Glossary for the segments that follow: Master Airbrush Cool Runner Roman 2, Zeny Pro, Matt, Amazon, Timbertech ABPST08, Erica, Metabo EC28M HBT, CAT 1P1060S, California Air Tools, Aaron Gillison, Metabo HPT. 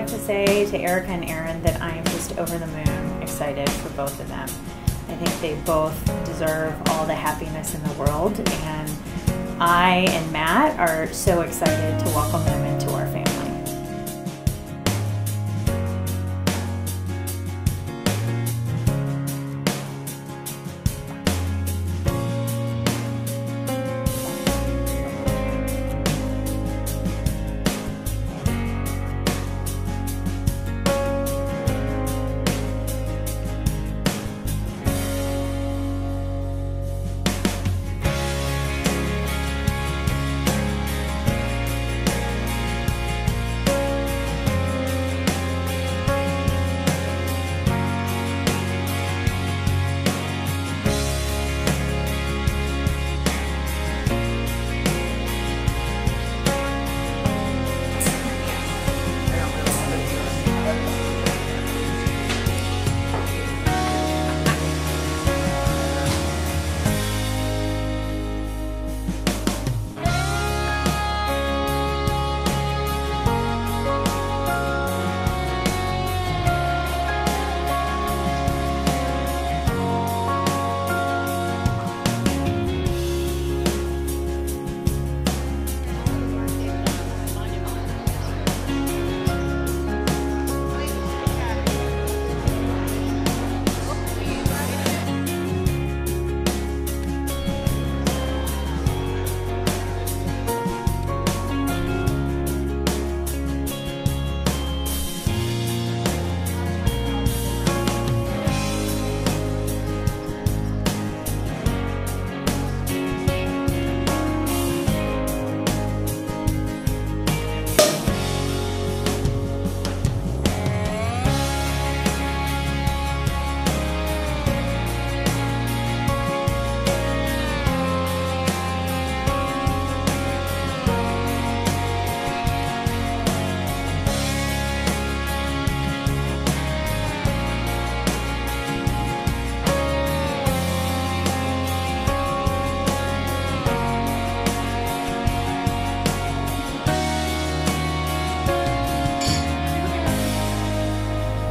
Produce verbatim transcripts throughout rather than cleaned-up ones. like to say to Erica and Aaron that I am just over the moon excited for both of them. I think they both deserve all the happiness in the world, and I and Matt are so excited to welcome them into our family.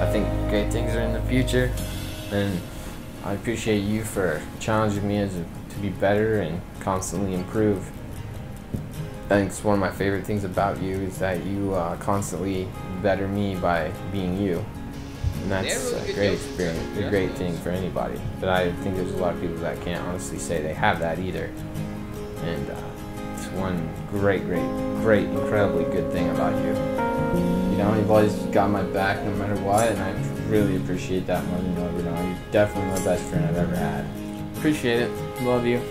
I think great things are in the future, and I appreciate you for challenging me as a, to be better and constantly improve. I think one of my favorite things about you is that you uh, constantly better me by being you, and that's a great experience, a great thing for anybody. But I think there's a lot of people that can't honestly say they have that either, and uh, it's one great, great, great, incredibly good thing about you. You know, you've always got my back no matter what, and I really appreciate that more than you'll ever know. You're definitely my best friend I've ever had. Appreciate it. Love you.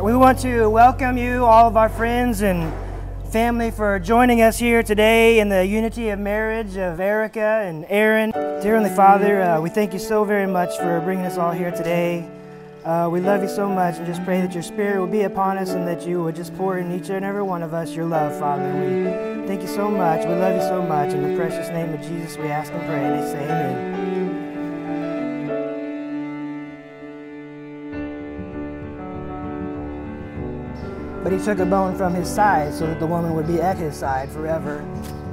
We want to welcome you, all of our friends and family, for joining us here today in the unity of marriage of Erica and Aaron. Dear Heavenly Father, uh, we thank you so very much for bringing us all here today. Uh, we love you so much and just pray that your spirit will be upon us and that you will just pour in each and every one of us your love, Father. We thank you so much. We love you so much. In the precious name of Jesus, we ask and pray, and they say amen. But he took a bone from his side so that the woman would be at his side forever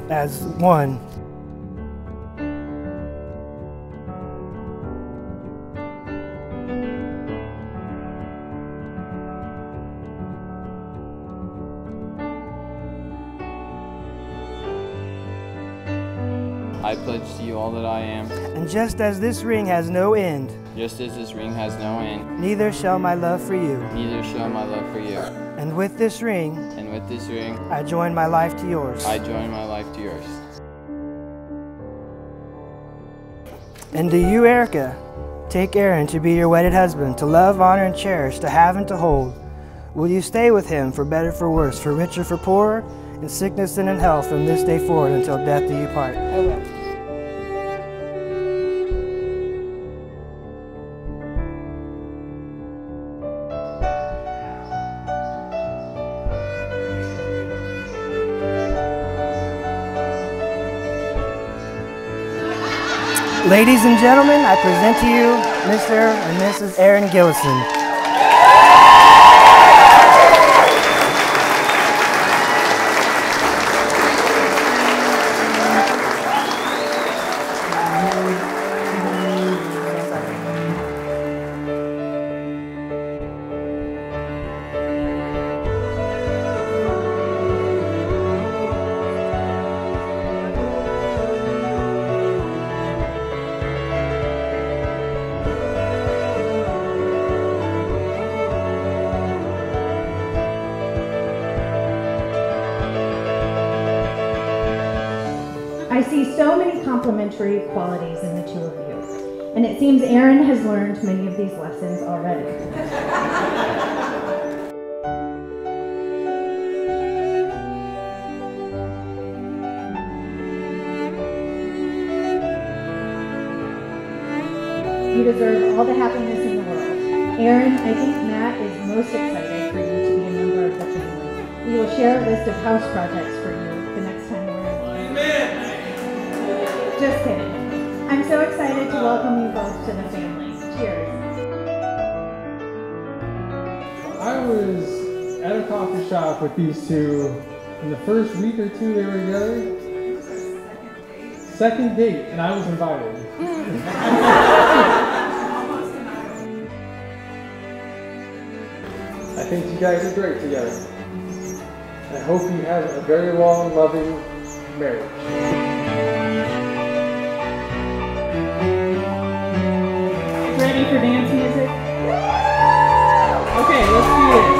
as one. I pledge to you all that I am. And just as this ring has no end. Just as this ring has no end. Neither shall my love for you. Neither shall my love for you. And with this ring. And with this ring. I join my life to yours. I join my life to yours. And do you, Erica, take Aaron to be your wedded husband, to love, honor, and cherish, to have and to hold. Will you stay with him for better, for worse, for richer, for poorer, in sickness and in health, from this day forward until death do you part? I will. Ladies and gentlemen, I present to you Mister and Missus Aaron Gillison. I see so many complementary qualities in the two of you, and it seems Aaron has learned many of these lessons already. You deserve all the happiness in the world. Aaron, I think Matt is most excited for you to be a member of the family. We will share a list of house projects for you the next time we're in. Amen. Just kidding. I'm so excited to welcome you both to the family. Cheers. I was at a coffee shop with these two in the first week or two they were together. Second date, and I was invited. I think you guys are great together. I hope you have a very long, loving marriage. Ready for dance music? Okay, let's do it.